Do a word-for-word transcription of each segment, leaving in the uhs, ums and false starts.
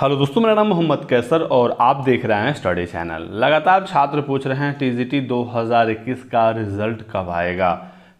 Hello दोस्तों, मेरा नाम मोहम्मद कैसर और आप देख रहे हैं स्टडी चैनल। लगातार छात्र पूछ रहे हैं टीजीटी दो हज़ार इक्कीस का रिज़ल्ट कब आएगा।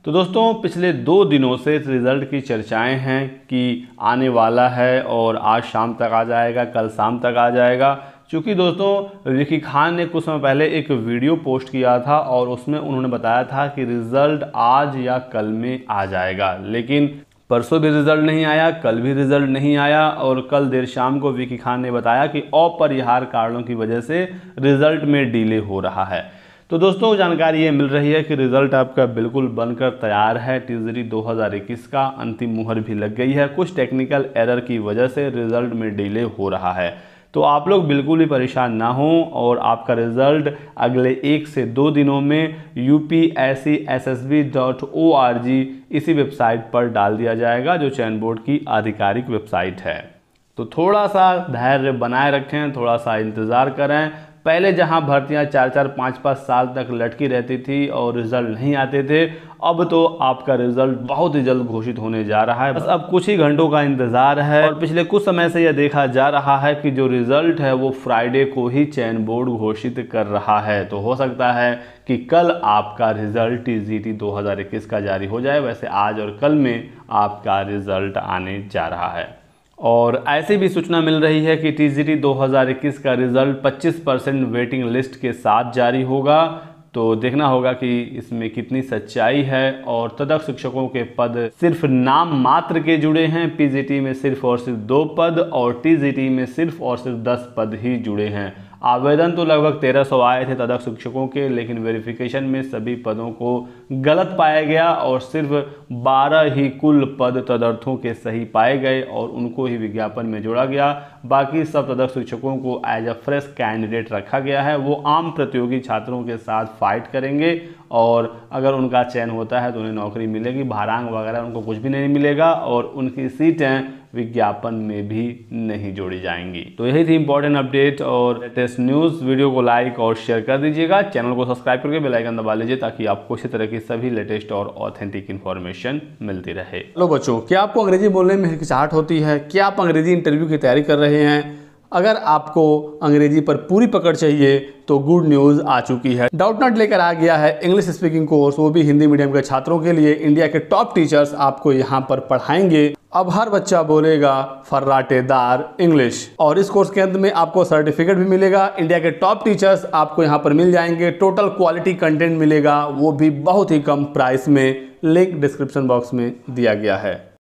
तो दोस्तों, पिछले दो दिनों से इस रिज़ल्ट की चर्चाएं हैं कि आने वाला है और आज शाम तक आ जाएगा, कल शाम तक आ जाएगा। चूँकि दोस्तों, विकी खान ने कुछ समय पहले एक वीडियो पोस्ट किया था और उसमें उन्होंने बताया था कि रिज़ल्ट आज या कल में आ जाएगा, लेकिन परसों भी रिज़ल्ट नहीं आया, कल भी रिज़ल्ट नहीं आया। और कल देर शाम को विकी खान ने बताया कि अपरिहार्य कारणों की वजह से रिज़ल्ट में डिले हो रहा है। तो दोस्तों, जानकारी ये मिल रही है कि रिज़ल्ट आपका बिल्कुल बनकर तैयार है। टीजीटी दो हज़ार इक्कीस का अंतिम मुहर भी लग गई है। कुछ टेक्निकल एरर की वजह से रिज़ल्ट में डिले हो रहा है, तो आप लोग बिल्कुल भी परेशान ना हों और आपका रिज़ल्ट अगले एक से दो दिनों में U P S C S S B dot O R G इसी वेबसाइट पर डाल दिया जाएगा, जो चयन बोर्ड की आधिकारिक वेबसाइट है। तो थोड़ा सा धैर्य बनाए रखें, थोड़ा सा इंतज़ार करें। पहले जहां भर्तियां चार चार पाँच पाँच साल तक लटकी रहती थी और रिज़ल्ट नहीं आते थे, अब तो आपका रिज़ल्ट बहुत ही जल्द घोषित होने जा रहा है। बस अब कुछ ही घंटों का इंतज़ार है। और पिछले कुछ समय से यह देखा जा रहा है कि जो रिज़ल्ट है वो फ्राइडे को ही चयन बोर्ड घोषित कर रहा है। तो हो सकता है कि कल आपका रिज़ल्ट टीजीटी दो हज़ार इक्कीस का जारी हो जाए। वैसे आज और कल में आपका रिज़ल्ट आने जा रहा है। और ऐसी भी सूचना मिल रही है कि टीजीटी दो हज़ार इक्कीस का रिज़ल्ट पच्चीस परसेंट वेटिंग लिस्ट के साथ जारी होगा। तो देखना होगा कि इसमें कितनी सच्चाई है। और तदक शिक्षकों के पद सिर्फ नाम मात्र के जुड़े हैं। पीजीटी में सिर्फ और सिर्फ दो पद और टीजीटी में सिर्फ और सिर्फ दस पद ही जुड़े हैं। आवेदन तो लगभग तेरह सौ आए थे तदक शिक्षकों के, लेकिन वेरिफिकेशन में सभी पदों को गलत पाया गया और सिर्फ बारह ही कुल पद तदर्थों के सही पाए गए और उनको ही विज्ञापन में जोड़ा गया। बाकी सब तदक शिक्षकों को एज अ फ्रेश कैंडिडेट रखा गया है। वो आम प्रतियोगी छात्रों के साथ फाइट करेंगे और अगर उनका चयन होता है तो उन्हें नौकरी मिलेगी। भारांग वगैरह उनको कुछ भी नहीं मिलेगा और उनकी सीटें विज्ञापन में भी नहीं जोड़ी जाएंगी। तो यही थी इंपॉर्टेंट अपडेट और लेटेस्ट न्यूज़। वीडियो को लाइक और शेयर कर दीजिएगा, चैनल को सब्सक्राइब करके बेल आइकन दबा लीजिए ताकि आपको इसी तरह की सभी लेटेस्ट और ऑथेंटिक इन्फॉर्मेशन मिलती रहे। हेलो बच्चों, क्या आपको अंग्रेजी बोलने में हिचकिचाहट होती है? क्या आप अंग्रेजी इंटरव्यू की तैयारी कर रहे हैं? अगर आपको अंग्रेजी पर पूरी पकड़ चाहिए तो गुड न्यूज़ आ चुकी है। डाउटनट लेकर आ गया है इंग्लिश स्पीकिंग कोर्स, वो भी हिंदी मीडियम के छात्रों के लिए। इंडिया के टॉप टीचर्स आपको यहाँ पर पढ़ाएंगे। अब हर बच्चा बोलेगा फर्राटेदार इंग्लिश। और इस कोर्स के अंत में आपको सर्टिफिकेट भी मिलेगा। इंडिया के टॉप टीचर्स आपको यहाँ पर मिल जाएंगे। टोटल क्वालिटी कंटेंट मिलेगा, वो भी बहुत ही कम प्राइस में। लिंक डिस्क्रिप्शन बॉक्स में दिया गया है।